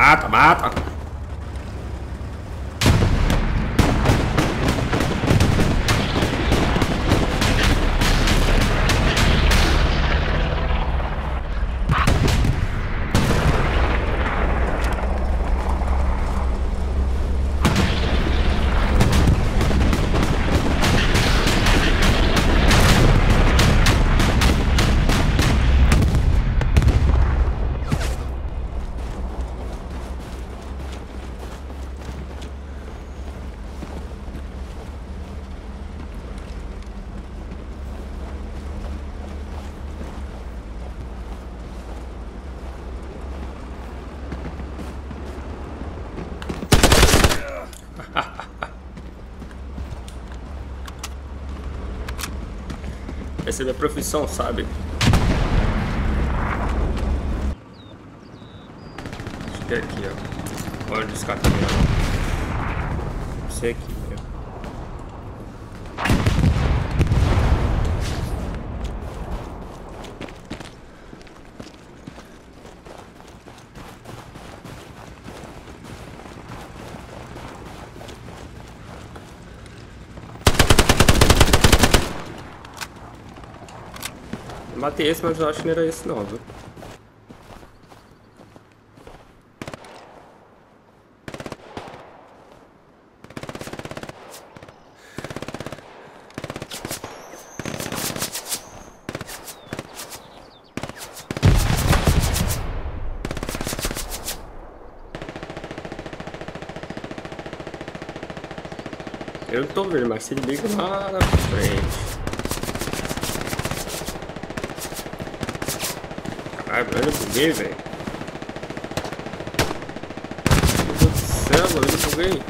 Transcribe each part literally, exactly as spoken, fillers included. mata, mata. Essa é minha profissão, sabe? Acho que é aqui, ó. Olha o descartamento. Isso aqui. Matei esse, mas eu acho que não era esse não, viu? Eu não tô vendo, mas se liga lá na frente. Ai, velho, eu buguei, velho. Meu Deus do céu, eu buguei.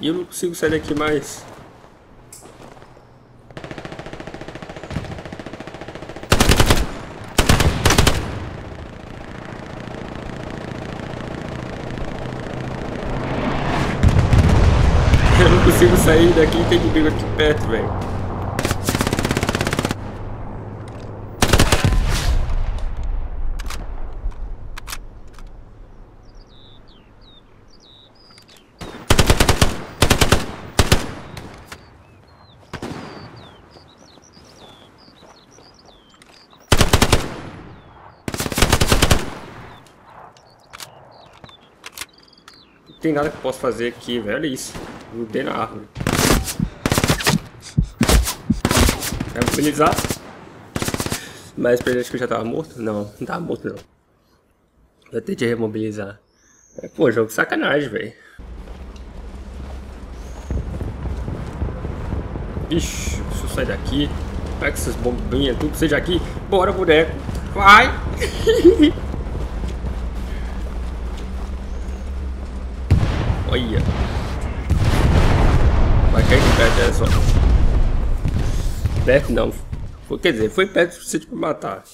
E eu não consigo sair daqui mais. Eu não consigo sair daqui, tem inimigo aqui perto, velho. Não tem nada que eu posso fazer aqui, velho. Olha isso. Não tem na árvore. Vai me utilizar. Mas pra gente que eu já tava morto? Não, não tava morto não. Eu tentei remobilizar. É, pô, jogo de sacanagem, velho. Ixi, eu preciso sair daqui. Pega essas bombinhas, tudo, seja aqui. Bora, boneco. Vai! Olha. Vai cair de perto dessa. Perto não. Quer dizer, foi perto o suficiente pra matar.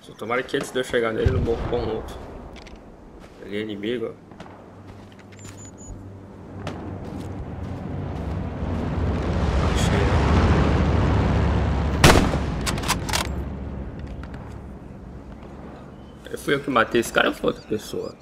Só tomara que antes de eu chegar nele, não vou com outro. Ali é inimigo, ó. Fui eu que matei esse cara ou foi outra pessoa?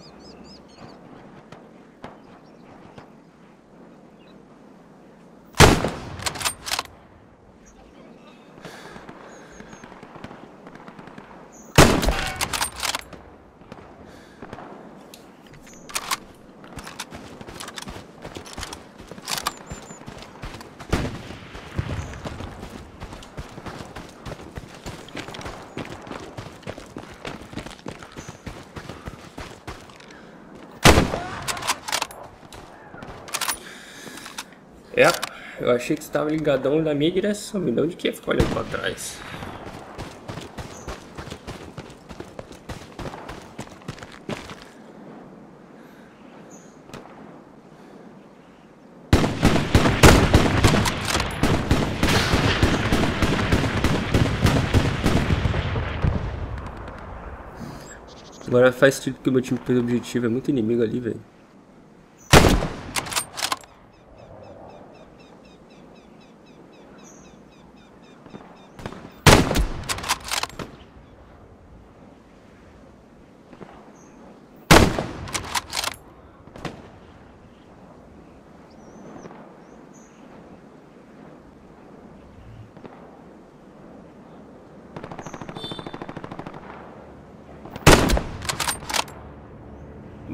É, eu achei que estava ligadão na minha direção, me deu de que ficar olhando para trás. Agora faz sentido que o meu time perdeu o objetivo, é muito inimigo ali, velho.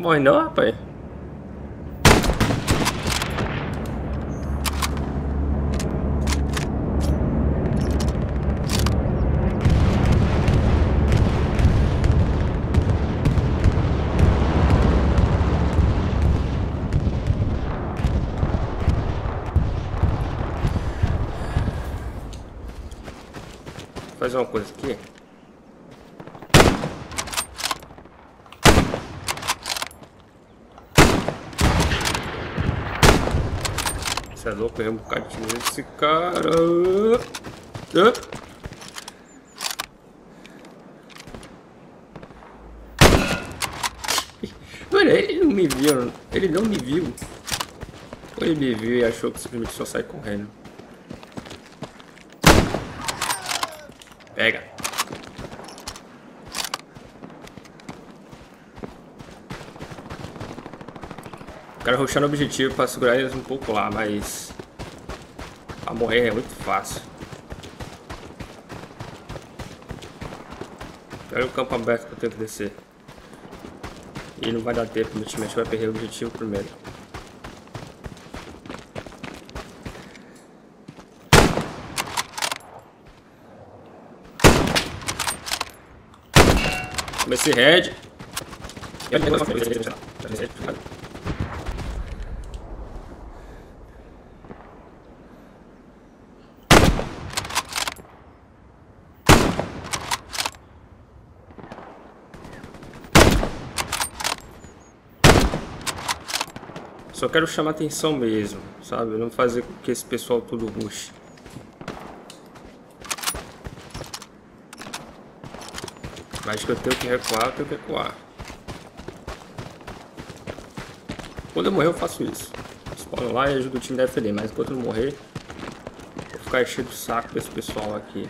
Morre não, rapaz. Fazer uma coisa aqui. Você é louco, eu errei um bocadinho desse cara. Olha, ele não me viu, ele não me viu. Ou ele me viu e achou que simplesmente só sai correndo. Pega. Quero rushar no objetivo para segurar eles um pouco lá, mas a morrer é muito fácil. Olha o campo aberto que eu tenho que descer. E não vai dar tempo, meu time vai perder o objetivo primeiro. Esse head. Eu não vou fazer isso. Só quero chamar atenção mesmo, sabe? Não fazer com que esse pessoal tudo ruxe. Acho que eu tenho que recuar, eu tenho que recuar. Quando eu morrer eu faço isso. Spawno lá e ajudo o time da F D, mas enquanto eu não morrer, vou ficar cheio do saco desse pessoal aqui.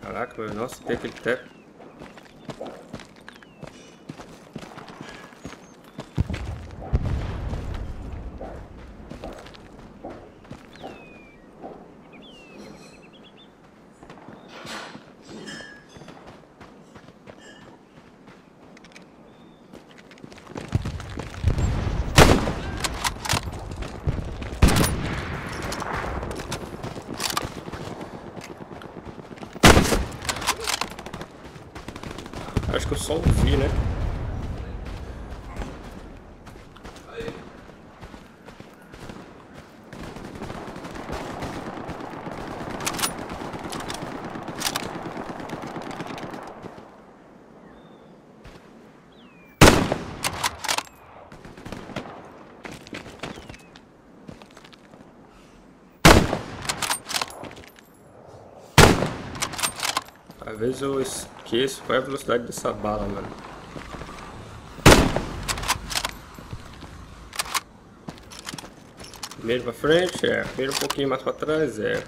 Caraca, meu, nossa, tem aquele teto. Acho que eu só ouvi, né? Às vezes eu esqueço qual é a velocidade dessa bala, mano. Primeiro pra frente, é. Primeiro um pouquinho mais pra trás, é.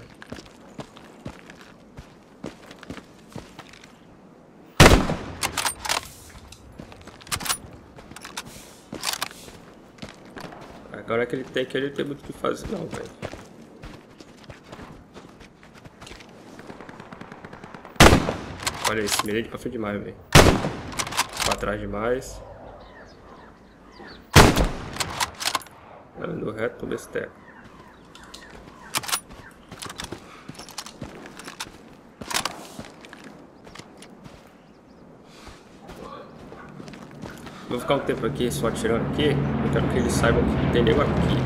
Agora que ele tem que ele não tem muito o que fazer não, velho. Olha esse, mirei de pra frente demais, velho. Pra trás demais. Tá indo reto pro besteco. Vou ficar um tempo aqui só atirando aqui. Eu quero que eles saibam que tem nego aqui.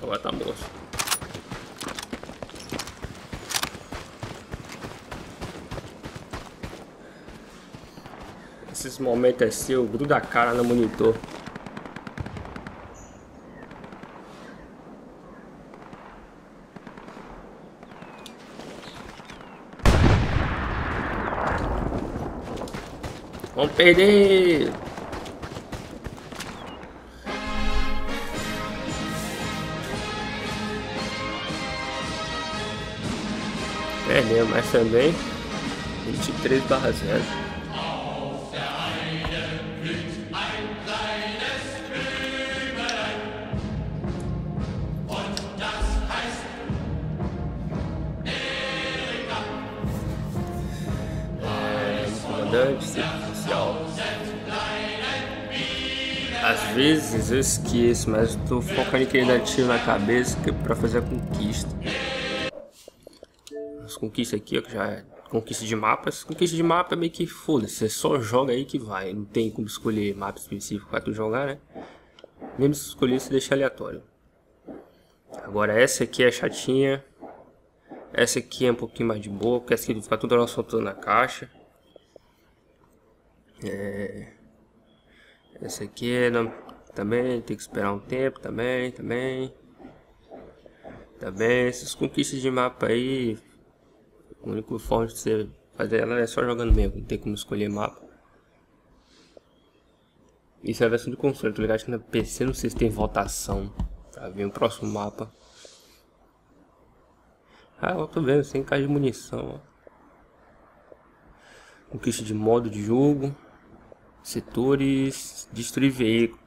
Agora tá morto. Esses momentos é seu, gruda a cara no monitor. Vamos perder. Perdemos, mas também vinte e três barra zero. Às vezes eu esqueço, mas eu tô focando em querer dar tiro na cabeça pra fazer a conquista. As conquistas aqui, ó, que já é conquista de mapas. Conquista de mapa é meio que foda-se, você só joga aí que vai. Não tem como escolher mapa específico pra tu jogar, né? Mesmo se escolher, se deixar aleatório. Agora essa aqui é chatinha. Essa aqui é um pouquinho mais de boa, porque essa aqui fica toda hora soltando na caixa. É... essa aqui não... também tem que esperar um tempo, também, também, também, essas conquistas de mapa aí, a única forma de você fazer ela é só jogando mesmo, não tem como escolher mapa. Isso é a versão do console, tô ligado que na P C não sei se tem votação, pra ver o próximo mapa. Ah, eu tô vendo, sem caixa de munição, ó. Conquista de modo de jogo. Setores, destruir veículo.